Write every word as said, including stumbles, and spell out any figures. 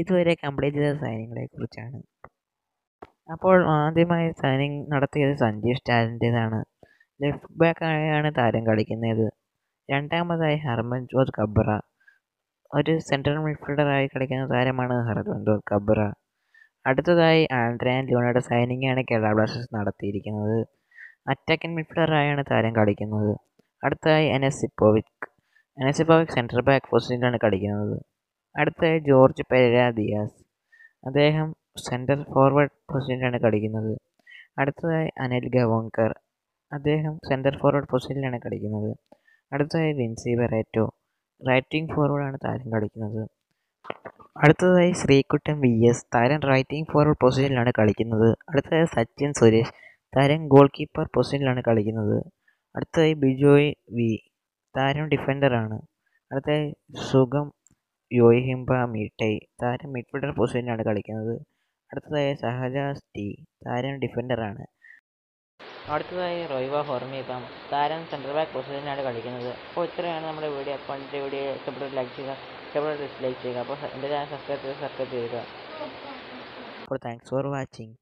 ഇതുവരെ കംപ്ലീറ്റ് ചെയ്ത സൈനിങ്ങളെക്കുറിച്ചാണ്. അപ്പോൾ ആദ്യമായി സൈനിങ് നടത്തിയത് സഞ്ജീവ് സ്റ്റാലിൻ്റേതാണ്. ലെഫ്റ്റ് ബാക്കായാണ് താരം കളിക്കുന്നത്. രണ്ടാമതായി ഹർമൻജോത് കബ്ര, ഒരു സെൻട്രൽ മിഡ്ഫീൽഡറായി കളിക്കുന്ന താരമാണ് ഹർമൻജോത് കബ്ര. അടുത്തതായി ആൻഡ്രേ ആൻഡ് ലിയോണയുടെ സൈനിങ്ങാണ് കേരള ബ്ലാസ്റ്റേഴ്സ് നടത്തിയിരിക്കുന്നത്. അറ്റാക്കിംഗ് മിഡ്ഫീൽഡറായാണ് താരം കളിക്കുന്നത്. അടുത്തതായി അനസിപ്പോവിക് അനസിപ്പോവിക് സെൻട്രൽ ബാക്ക് പൊസിഷനിലാണ് കളിക്കുന്നത്. അടുത്തതായി ജോർജ് പെരേര ദിയാസ്, അദ്ദേഹം സെൻട്രൽ ഫോർവേഡ് പൊസിഷനിലാണ് കളിക്കുന്നത്. അടുത്തതായി അനിൽ ഗവാങ്കർ, അദ്ദേഹം സെൻട്രൽ ഫോർവേഡ് പൊസിഷനിലാണ് കളിക്കുന്നത്. അടുത്തതായി വിൻസി വെറേറ്റോ, റൈറ്റിംഗ് ഫോർവേഡാണ് താരം കളിക്കുന്നത്. അടുത്തതായി ശ്രീകുട്ടൻ വി എസ്, താരം റൈറ്റിംഗ് ഫോർവേഡ് പൊസിഷനിലാണ് കളിക്കുന്നത്. അടുത്തതായി സച്ചിൻ സുരേഷ്, താരം ഗോൾ കീപ്പർ പൊസിഷനിലാണ് കളിക്കുന്നത്. അടുത്തതായി ബിജോയ് വി, താരം ഡിഫൻഡറാണ്. അടുത്തതായി സുഗം യോഹിംബ മീട്ടൈ, താരം മിഡ്ഫീൽഡർ പൊസിഷനിലാണ് കളിക്കുന്നത്. അടുത്തതായി സഹജാസ് ടി, താരം ഡിഫൻഡറാണ്. അടുത്തതായി റോയ്വ ഹൊർമീബാം, താരം സെൻട്രൽ ബാക്ക് പൊസിഷനിലാണ് കളിക്കുന്നത്. അപ്പോൾ ഇത്രയാണ് നമ്മുടെ വീഡിയോ. അപ്പോൾ എൻ്റെ വീഡിയോ ഇഷ്ടപ്പെട്ടൊരു ലൈക്ക് ചെയ്യുക, ഇഷ്ടപ്പെട്ടൊരു ഡിസ്ലൈക്ക് ചെയ്യുക. അപ്പോൾ എൻ്റെ ചാനൽ സബ്സ്ക്രൈബ് ചെയ്ത് സബ്സ്ക്രൈബ് ചെയ്യുക. അപ്പോൾ താങ്ക്സ് ഫോർ വാച്ചിങ്.